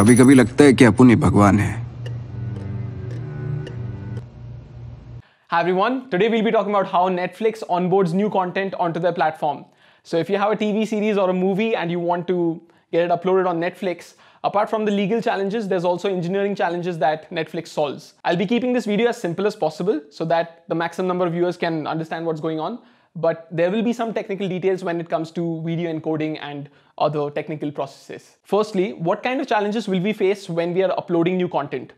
कभी कभी लगता है कि अपन ही भगवान है. Hi everyone, today we'll be talking about how Netflix onboards new content onto their platform. So if you have a TV series or a movie and you want to get it uploaded on Netflix, apart from the legal challenges, there's also engineering challenges that Netflix solves. I'll be keeping this video as simple as possible so that the maximum number of viewers can understand what's going on. But there will be some technical details when it comes to video encoding and other technical processes. Firstly, what kind of challenges will we face when we are uploading new content?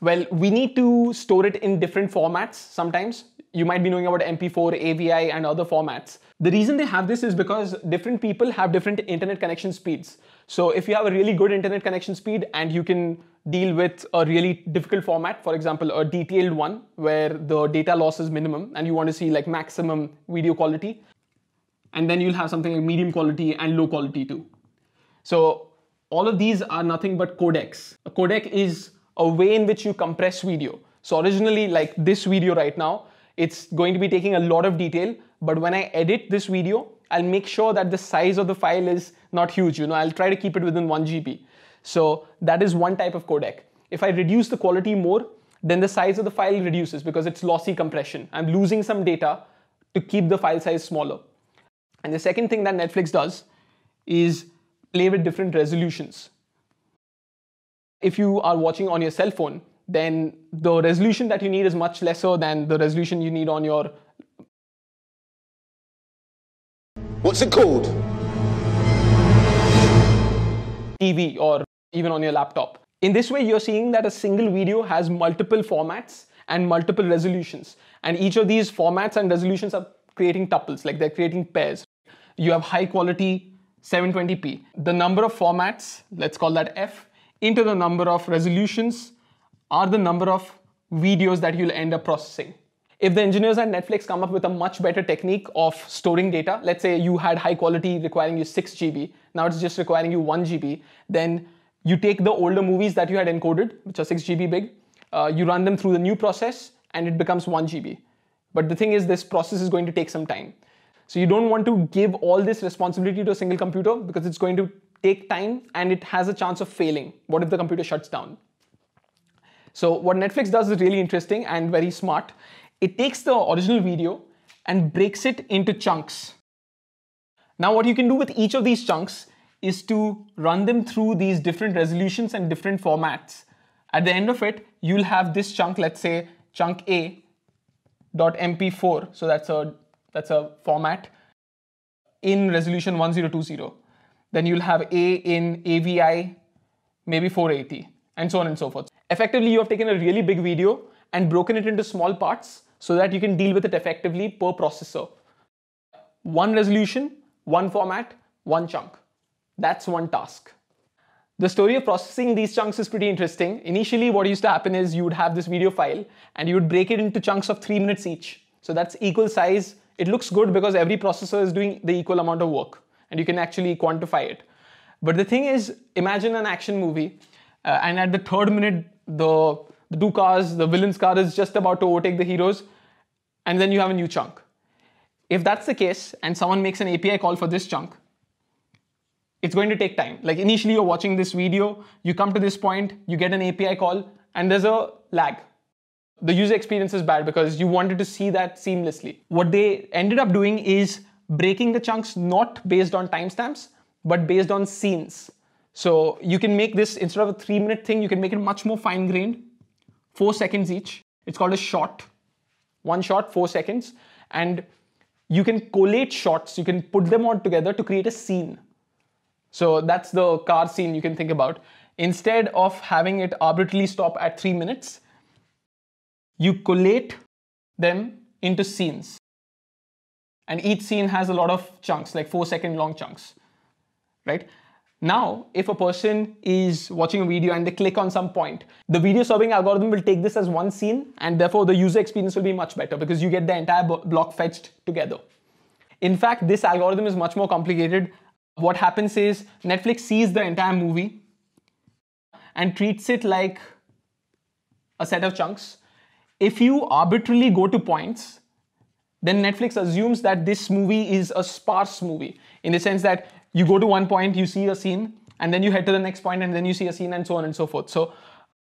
Well, we need to store it in different formats sometimes. You might be knowing about MP4, AVI and other formats. The reason they have this is because different people have different internet connection speeds. So if you have a really good internet connection speed and you can deal with a really difficult format, for example, a detailed one where the data loss is minimum and you want to see like maximum video quality, and then you'll have something like medium quality and low quality too. So all of these are nothing but codecs. A codec is a way in which you compress video. So originally, like this video right now, it's going to be taking a lot of detail, but when I edit this video, I'll make sure that the size of the file is not huge. You know, I'll try to keep it within 1 GB. So that is one type of codec. If I reduce the quality more, then the size of the file reduces because it's lossy compression. I'm losing some data to keep the file size smaller. And the second thing that Netflix does is play with different resolutions. If you are watching on your cell phone, then the resolution that you need is much lesser than the resolution you need on your... What's it called? TV or even on your laptop. In this way, you're seeing that a single video has multiple formats and multiple resolutions. And each of these formats and resolutions are creating tuples, like they're creating pairs. You have high quality 720p. The number of formats, let's call that F, into the number of resolutions are the number of videos that you'll end up processing. If the engineers at Netflix come up with a much better technique of storing data, let's say you had high quality requiring you 6 GB, now it's just requiring you 1 GB, then you take the older movies that you had encoded, which are 6 GB big, you run them through the new process and it becomes 1 GB. But the thing is, this process is going to take some time. So you don't want to give all this responsibility to a single computer because it's going to take time and it has a chance of failing. What if the computer shuts down? So what Netflix does is really interesting and very smart. It takes the original video and breaks it into chunks. Now what you can do with each of these chunks is to run them through these different resolutions and different formats. At the end of it, you'll have this chunk, let's say chunk A.mp4. So that's a format in resolution 1020. Then you'll have A in AVI, maybe 480, and so on and so forth. Effectively, you have taken a really big video and broken it into small parts so that you can deal with it effectively per processor. One resolution, one format, one chunk. That's one task. The story of processing these chunks is pretty interesting. Initially, what used to happen is you would have this video file and you would break it into chunks of 3 minutes each. So that's equal size. It looks good because every processor is doing the equal amount of work and you can actually quantify it. But the thing is, imagine an action movie and at the 3rd minute, the two cars, the villain's car is just about to overtake the hero's, and then you have a new chunk. If that's the case and someone makes an API call for this chunk, it's going to take time. Like initially you're watching this video, you come to this point, you get an API call and there's a lag. The user experience is bad because you wanted to see that seamlessly. What they ended up doing is breaking the chunks not based on timestamps, but based on scenes. So you can make this, instead of a 3-minute thing, you can make it much more fine-grained, 4 seconds each. It's called a shot. One shot, 4 seconds. And you can collate shots. You can put them all together to create a scene. So that's the car scene you can think about. Instead of having it arbitrarily stop at 3 minutes, you collate them into scenes. And each scene has a lot of chunks, like 4-second long chunks, right? Now, if a person is watching a video and they click on some point, the video serving algorithm will take this as one scene and therefore the user experience will be much better because you get the entire block fetched together. In fact, this algorithm is much more complicated. What happens is Netflix sees the entire movie and treats it like a set of chunks. If you arbitrarily go to points, then Netflix assumes that this movie is a sparse movie in the sense that you go to one point, you see a scene, and then you head to the next point, and then you see a scene, and so on and so forth. So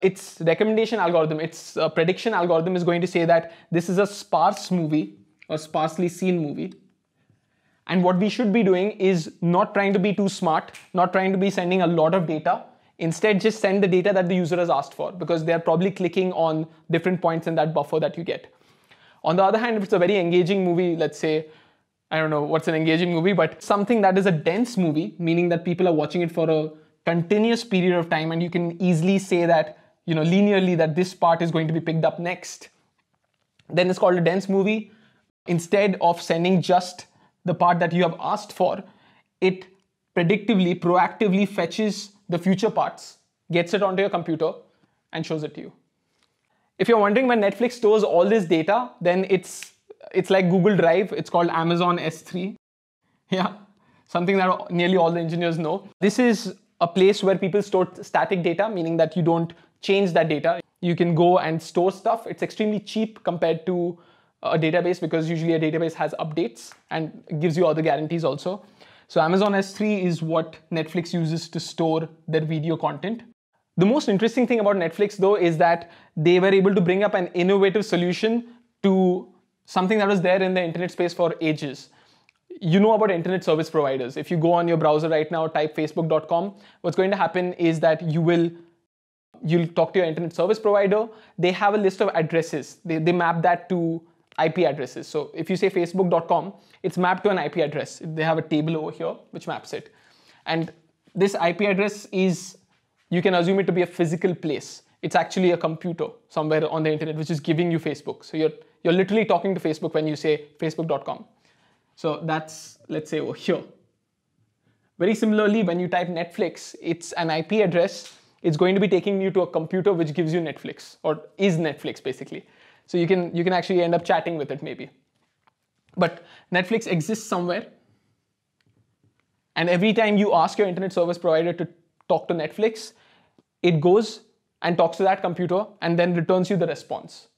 its recommendation algorithm, its prediction algorithm is going to say that this is a sparse movie or sparsely seen movie. And what we should be doing is not trying to be too smart, not trying to be sending a lot of data. Instead, just send the data that the user has asked for, because they're probably clicking on different points in that buffer that you get. On the other hand, if it's a very engaging movie, let's say, I don't know what's an engaging movie, but something that is a dense movie, meaning that people are watching it for a continuous period of time, and you can easily say that, you know, linearly that this part is going to be picked up next. Then it's called a dense movie. Instead of sending just the part that you have asked for, it predictively, proactively fetches the future parts, gets it onto your computer, and shows it to you. If you're wondering when Netflix stores all this data, then it's like Google Drive. It's called Amazon S3. Yeah, something that nearly all the engineers know. This is a place where people store static data, meaning that you don't change that data. You can go and store stuff. It's extremely cheap compared to a database, because usually a database has updates and gives you other guarantees also. So Amazon S3 is what Netflix uses to store their video content. The most interesting thing about Netflix, though, is that they were able to bring up an innovative solution to something that was there in the internet space for ages. You know about internet service providers. If you go on your browser right now, type facebook.com, what's going to happen is that you'll talk to your internet service provider. They have a list of addresses. They map that to IP addresses. So if you say facebook.com, it's mapped to an IP address. They have a table over here which maps it. And this IP address is, you can assume it to be a physical place. It's actually a computer somewhere on the internet which is giving you Facebook. So you're literally talking to Facebook when you say facebook.com. So that's, let's say, over here. Very similarly, when you type Netflix, it's an IP address. It's going to be taking you to a computer which gives you Netflix, or is Netflix basically. So you can actually end up chatting with it maybe. But Netflix exists somewhere. And every time you ask your internet service provider to talk to Netflix, it goes and talks to that computer and then returns you the response.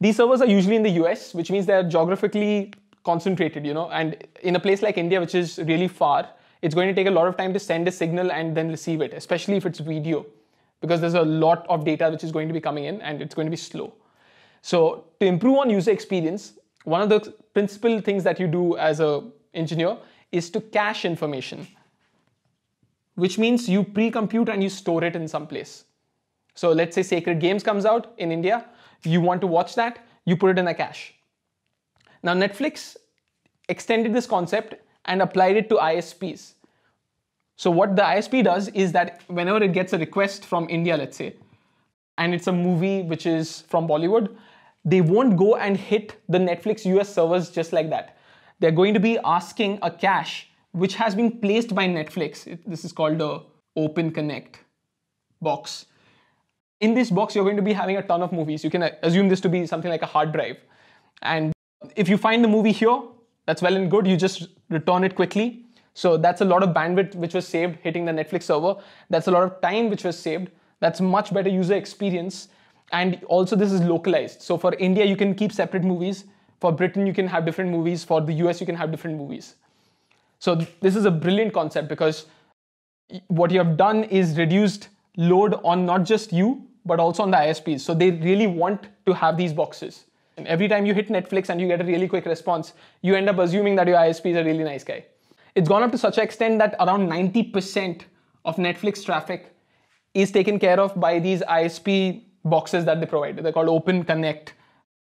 These servers are usually in the US, which means they're geographically concentrated, you know, and in a place like India, which is really far, it's going to take a lot of time to send a signal and then receive it, especially if it's video, because there's a lot of data which is going to be coming in and it's going to be slow. So to improve on user experience, one of the principal things that you do as an engineer is to cache information, which means you pre-compute and you store it in some place. So let's say Sacred Games comes out in India. You want to watch that, you put it in a cache. Now Netflix extended this concept and applied it to ISPs. So what the ISP does is that whenever it gets a request from India, let's say, and it's a movie which is from Bollywood, they won't go and hit the Netflix US servers just like that. They're going to be asking a cache which has been placed by Netflix. This is called the Open Connect box. In this box, you're going to be having a ton of movies. You can assume this to be something like a hard drive. And if you find the movie here, that's well and good. You just return it quickly. So that's a lot of bandwidth which was saved hitting the Netflix server. That's a lot of time which was saved. That's much better user experience. And also this is localized. So for India, you can keep separate movies. For Britain, you can have different movies. For the US, you can have different movies. So this is a brilliant concept, because what you have done is reduced load on not just you, but also on the ISPs. So they really want to have these boxes. And every time you hit Netflix and you get a really quick response, you end up assuming that your ISP is a really nice guy. It's gone up to such an extent that around 90% of Netflix traffic is taken care of by these ISP boxes that they provide. They're called Open Connect.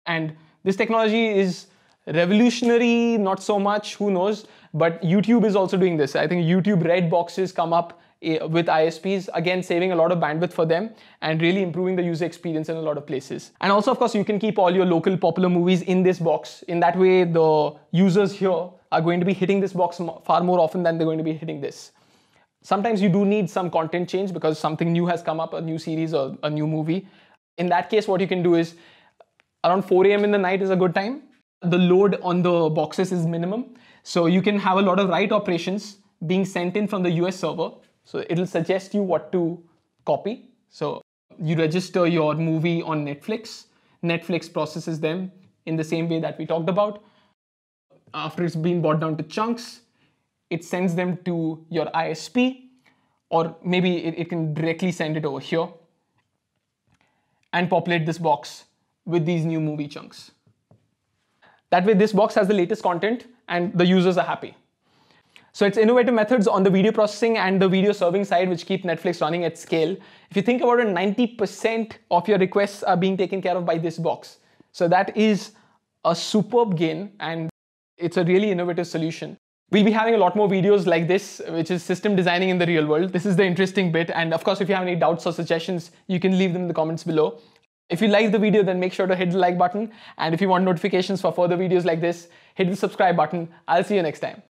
And this technology is revolutionary, not so much, who knows, but YouTube is also doing this. I think YouTube red boxes come up with ISPs, again, saving a lot of bandwidth for them and really improving the user experience in a lot of places. And also, of course, you can keep all your local popular movies in this box. In that way, the users here are going to be hitting this box far more often than they're going to be hitting this. Sometimes you do need some content change because something new has come up, a new series or a new movie. In that case, what you can do is around 4 a.m. in the night is a good time. The load on the boxes is minimum. So you can have a lot of write operations being sent in from the US server. So it'll suggest you what to copy. So you register your movie on Netflix. Netflix processes them in the same way that we talked about. After it's been brought down to chunks, it sends them to your ISP. or maybe it can directly send it over here and populate this box with these new movie chunks. That way this box has the latest content and the users are happy. So it's innovative methods on the video processing and the video serving side which keep Netflix running at scale. If you think about it, 90% of your requests are being taken care of by this box. So that is a superb gain and it's a really innovative solution. We'll be having a lot more videos like this, which is system designing in the real world. This is the interesting bit. And of course, if you have any doubts or suggestions, you can leave them in the comments below. If you like the video, then make sure to hit the like button. And if you want notifications for further videos like this, hit the subscribe button. I'll see you next time.